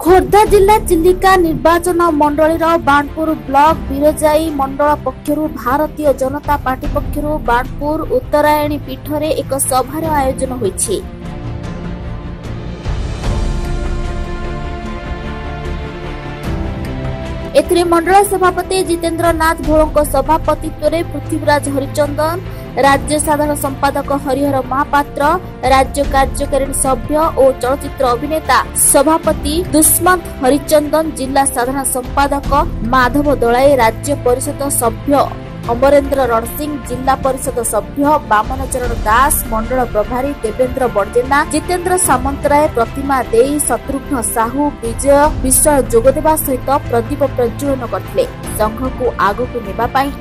खोर्धा जिला चिलिका निर्वाचन मंडल बाणपुर ब्लॉक विरजाई मंडल पक्षर भारतीय जनता पार्टी पक्षर बाणपुर उत्तरायणी पीठ में एक सभार आयोजन हो। एथिरे मंडल सभापति जितेन्द्र नाथ भोलो सभापतित्व में पृथ्वीराज हरिचंदन, राज्य साधारण संपादक हरिहर महापात्र, राज्य कार्यकारिणी सभ्य और चलचित्र अभिनेता सभापति दुष्यंत हरिचंदन, जिला साधारण संपादक माधव दळई, राज्य परिषद सभ्य अमरेन्द्र रण सिंह, जिला परिषद सभ्य बामन चरण दास, मंडल प्रभारी देवेन्द्र बड़जेना, जितेंद्र सामंतराय, प्रतिमा देवी, शत्रुघ्न साहू, विजय विशाल जोदेव सहित प्रदीप प्रज्वलन करते। संघ को आगक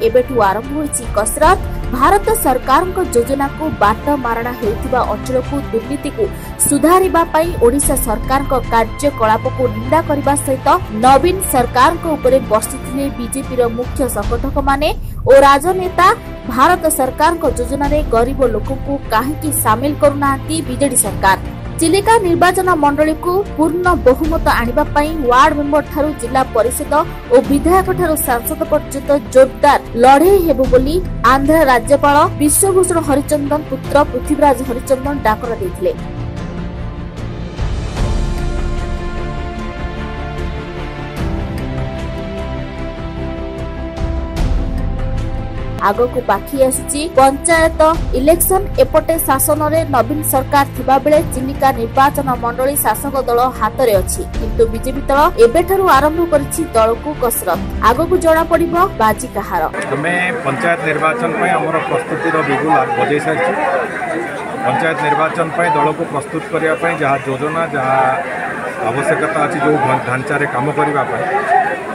एवं आरंभ हो कसरत। भारत सरकार को योजना को बाट मारणा होता अंचल को दुर्नीति को सुधारिबा पई ओडिशा सरकार को कार्यकलाप को निंदा करने सहित नवीन सरकार ऊपर बर्षिते बीजेपी मुख्य संगठक माने और राजनेता। भारत सरकार को योजना रे गरीब लोक को कहीं सामिल करुना बीजेडी सरकार। चिलिका निर्वाचन मंडल को पूर्ण बहुमत आनिबा पई वार्ड मेंबर थारू जिला परिषद और विधायक थारू सांसद पर्यंत जोरदार लड़े हेबो बोली आंध्र राज्यपाल विश्वभूषण हरिचंदन पुत्र पृथ्वीराज हरिचंदन डाकरा देथिले। आगको बाकी आसी पंचायत इलेक्शन। एपटे शासन रे नवीन सरकार थिबा बेले चिलिका निर्वाचन मंडली शासक दल हाथ रे अछि, किंतु बीजेपी दल एबेठारु आरंभ करछि दल को कसरत। आगको जणा पड़िबो बाजी कहार। हमें पंचायत निर्वाचन पय हमर प्रस्तुति रो बिगुल बजै सारछि। पंचायत निर्वाचन पय दल को प्रस्तुत करिया पय जहा योजना जहा आवश्यकता अछि जो ढांचा रे काम करिबा पय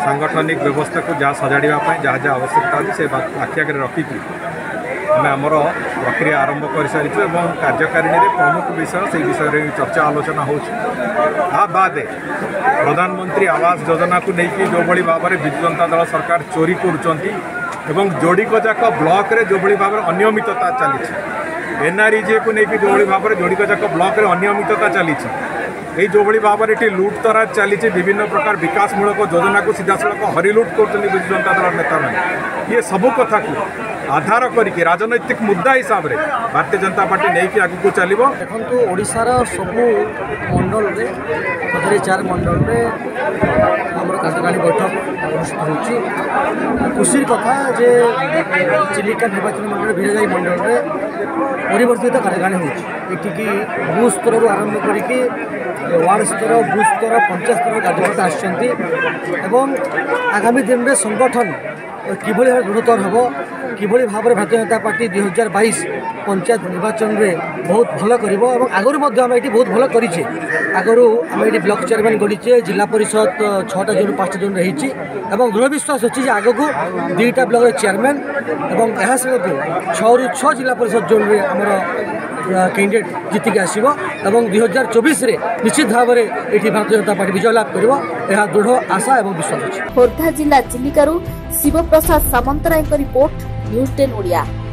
सांगठनिक व्यवस्था को जहाँ सजाड़ापी जहाँ जहाँ आवश्यकता अच्छी से आखि आगे रखिकी आम आम प्रक्रिया आरंभ कर सारी और कार्यकारिणी प्रमुख विषय से विषय चर्चा आलोचना होद। प्रधानमंत्री आवास योजना को लेकिन जो भाई भाव में बीजू जनता दल सरकार चोरी करुँच जोड़िक जाक ब्लॉक रे जो भाई भाव में अनियमितता चली एनआरजे को लेकिन जो भाव में जोड़िक जाक ब्लॉक रे अनियमितता चली ये जो भाई भाव में लुटतराज चली विभिन्न प्रकार विकासमूलक योजना को सीधा सड़क हरिलुट कर बीजू जनता दल नेता मैंने ये सब कथा को आधार करके राजनैतिक मुद्दा हिसाब से भारतीय जनता पार्टी नहीं आगे चलो। देखो ओडिशार सबू मंडल में चार मंडल में आम कार्यकारिणी बैठक अनुष्ठित हो। खुशी कथा जे चिलिका निर्वाचन मंडल विरजाई मंडल में परिवर्तित कार्यकारिणी होगी। भू स्तर आरंभ करके वार्ड स्तर बूथ स्तर पंचायत स्तर कार्यकर्ता आगामी दिन में संगठन किभली भाव दृढ़तर होब किभली भाव में भारतीय जनता पार्टी 2022 पंचायत निर्वाचन में बहुत भल कर आगुरी ये बहुत भल करे। आगु आम ये ब्लॉक चेयरमैन गढ़ीचे जिला परिषद 6टा जोन 5टा जोन रही दृढ़ विश्वास अच्छी आग को 2टा ब्लॉक चेयरमैन और यह साथ 6 जिला परिषद जोन में आम कैंडिडेट जीतिक आसव और 2024 निश्चित भाव में ये भारतीय जनता पार्टी विजय लाभ कर दृढ़ आशा और विश्वास। खोर्धा जिला चिलिका शिव प्रसाद सामंतराय रिपोर्ट न्यूज़ 10 ओडिया।